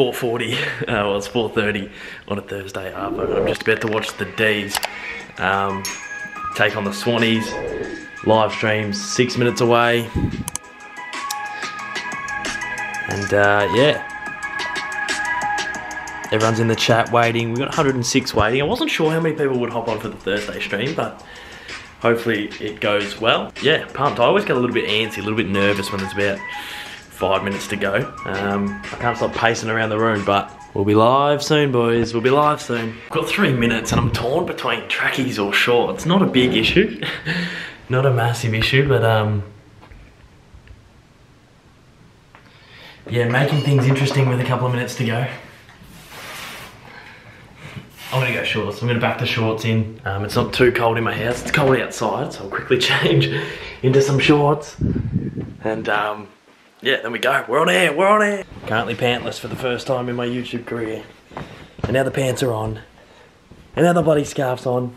4:40, well it's 4:30 on a Thursday arvo. I'm just about to watch the D's take on the Swannies. Live streams 6 minutes away. And yeah, everyone's in the chat waiting. We've got 106 waiting. I wasn't sure how many people would hop on for the Thursday stream, but hopefully it goes well. Yeah, pumped. I always get a little bit antsy, a little bit nervous when there's about 5 minutes to go. I can't stop pacing around the room, but we'll be live soon, boys. We'll be live soon. I've got 3 minutes and I'm torn between trackies or shorts. Not a big issue, not a massive issue, but yeah, making things interesting with a couple of minutes to go. I'm gonna go shorts. I'm gonna back the shorts in. It's not too cold in my house. It's cold outside, so I'll quickly change into some shorts. And yeah, there we go. We're on air, we're on air. Currently pantless for the first time in my YouTube career. And now the pants are on. And now the bloody scarf's on.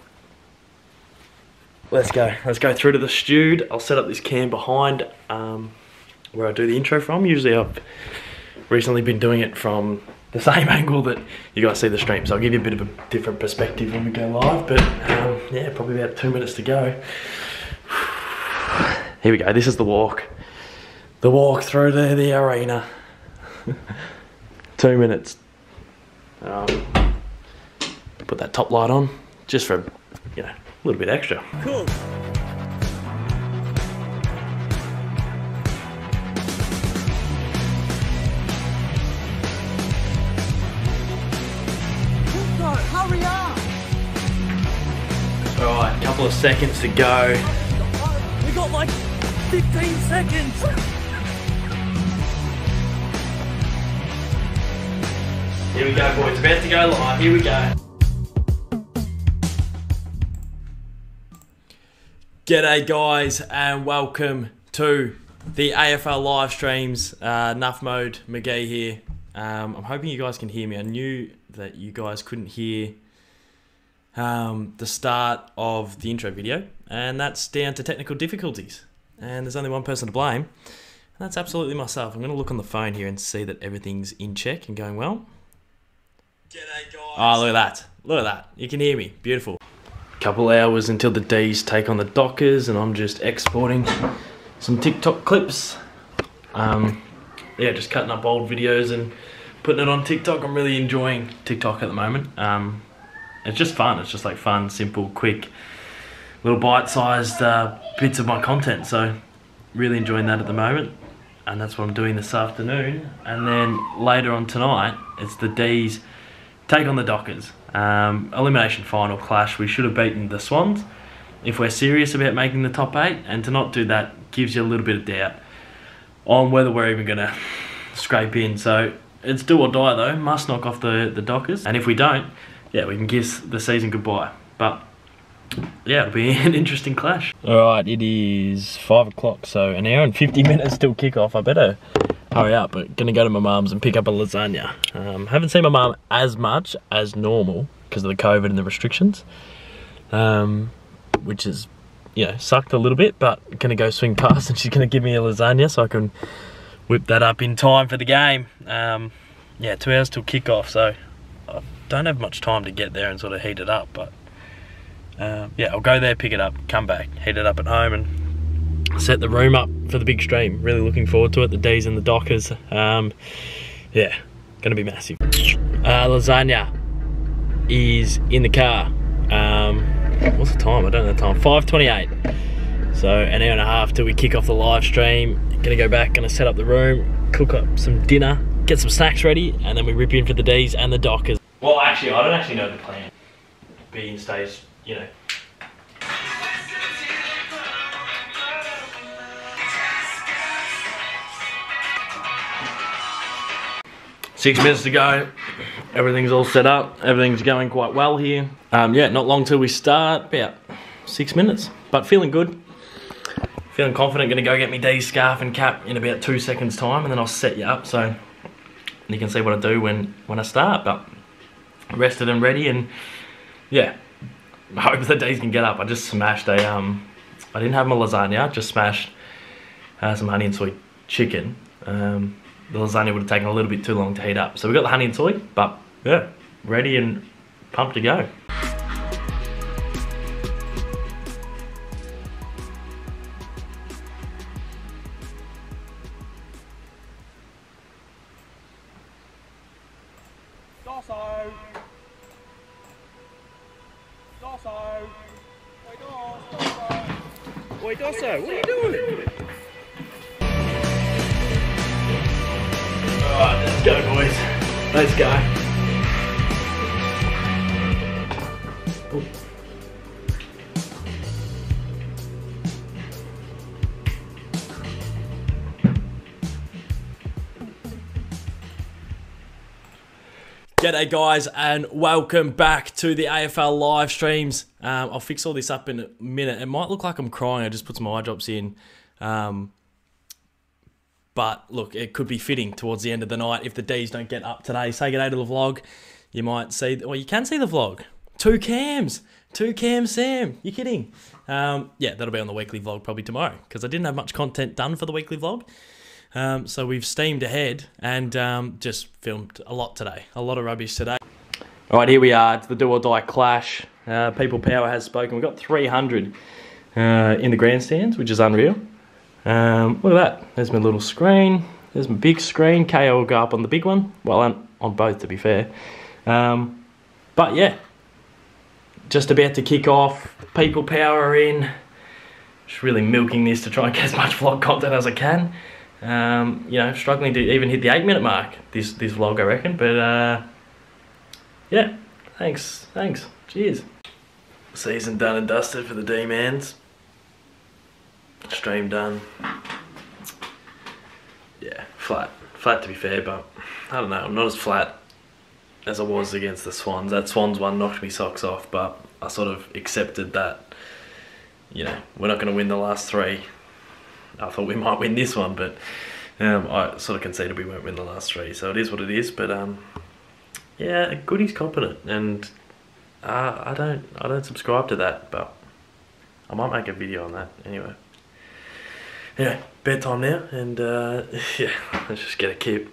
Let's go. Let's go through to the stewed. I'll set up this cam behind where I do the intro from. Usually I've recently been doing it from the same angle that you guys see the stream, so I'll give you a bit of a different perspective when we go live, but yeah, probably about 2 minutes to go. Here we go, this is the walk through the arena. 2 minutes. Put that top light on, just for, you know, a little bit extra. Cool. Alright, couple of seconds to go. We got like 15 seconds. Here we go, boys. About to go live. Here we go. G'day, guys, and welcome to the AFL live streams. Nuff Mode McGee here. I'm hoping you guys can hear me. I knew that you guys couldn't hear the start of the intro video, and that's down to technical difficulties, and there's only one person to blame, and that's absolutely myself. I'm going to look on the phone here and see that everything's in check and going well. G'day, guys. Oh, look at that, look at that, you can hear me, beautiful. Couple hours until the D's take on the Dockers, and I'm just exporting some TikTok clips. Yeah, just cutting up old videos and putting it on TikTok. I'm really enjoying TikTok at the moment. It's just fun. It's just like fun, simple, quick, little bite-sized bits of my content. So really enjoying that at the moment. And that's what I'm doing this afternoon. And then later on tonight, it's the D's take on the Dockers. Elimination final clash. We should have beaten the Swans if we're serious about making the top eight. And to not do that gives you a little bit of doubt on whether we're even going to scrape in. So it's do or die though. Must knock off the Dockers. And if we don't, yeah, we can kiss the season goodbye. But yeah, it'll be an interesting clash. Alright, it is 5 o'clock, so an hour and 50 minutes till kickoff. I better hurry up, but gonna go to my mum's and pick up a lasagna. Haven't seen my mum as much as normal because of the COVID and the restrictions, which is, you know, sucked a little bit, but gonna go swing past and she's gonna give me a lasagna so I can whip that up in time for the game. Yeah, 2 hours till kickoff, so don't have much time to get there and sort of heat it up, but yeah, I'll go there, pick it up, come back, heat it up at home and set the room up for the big stream. Really looking forward to it, the D's and the Dockers. Yeah, gonna be massive. Lasagna is in the car. What's the time? I don't know the time. 5:28, so an hour and a half till we kick off the live stream. Gonna go back, gonna set up the room, cook up some dinner, get some snacks ready, and then we rip in for the D's and the Dockers. Well, actually, I don't actually know the plan. Being stays, you know. Six minutes to go. Everything's all set up. Everything's going quite well here. Yeah, not long till we start. About 6 minutes, but feeling good. Feeling confident. Gonna go get me D's scarf and cap in about 2 seconds time, and then I'll set you up. So you can see what I do when I start, but rested and ready, and yeah, I hope the D's can get up. I just smashed a, I didn't have my lasagna, just smashed some honey and soy chicken. the lasagna would have taken a little bit too long to heat up. So we got the honey and soy, but yeah, ready and pumped to go. Wait, Dosso, what are you doing? Alright, let's go, boys. Let's go. Ooh. G'day guys and welcome back to the AFL live streams. I'll fix all this up in a minute. It might look like I'm crying, I just put some eye drops in. But look, it could be fitting towards the end of the night if the Ds don't get up today. Say g'day to the vlog. You might see, or you can see the vlog. Two cams Sam, you're kidding. Yeah, that'll be on the weekly vlog probably tomorrow because I didn't have much content done for the weekly vlog. So we've steamed ahead and just filmed a lot today. A lot of rubbish today. All right, here we are. It's the do or die clash. People power has spoken. We've got 300 in the grandstands, which is unreal. Look at that. There's my little screen. There's my big screen. KO will go up on the big one. Well, on both, to be fair. But yeah, just about to kick off. People power are in. Just really milking this to try and get as much vlog content as I can. You know, struggling to even hit the 8-minute mark, this vlog, I reckon, but, yeah, thanks, cheers. Season done and dusted for the D-Mans. Stream done. Yeah, flat to be fair, but, I don't know, I'm not as flat as I was against the Swans. That Swans one knocked me socks off, but I sort of accepted that, you know, we're not going to win the last three. I thought we might win this one, but I sort of conceded we won't win the last three, so it is what it is. But yeah, Goody's competent, and I don't subscribe to that, but I might make a video on that anyway. Yeah, bedtime now, and yeah, let's just get a kip.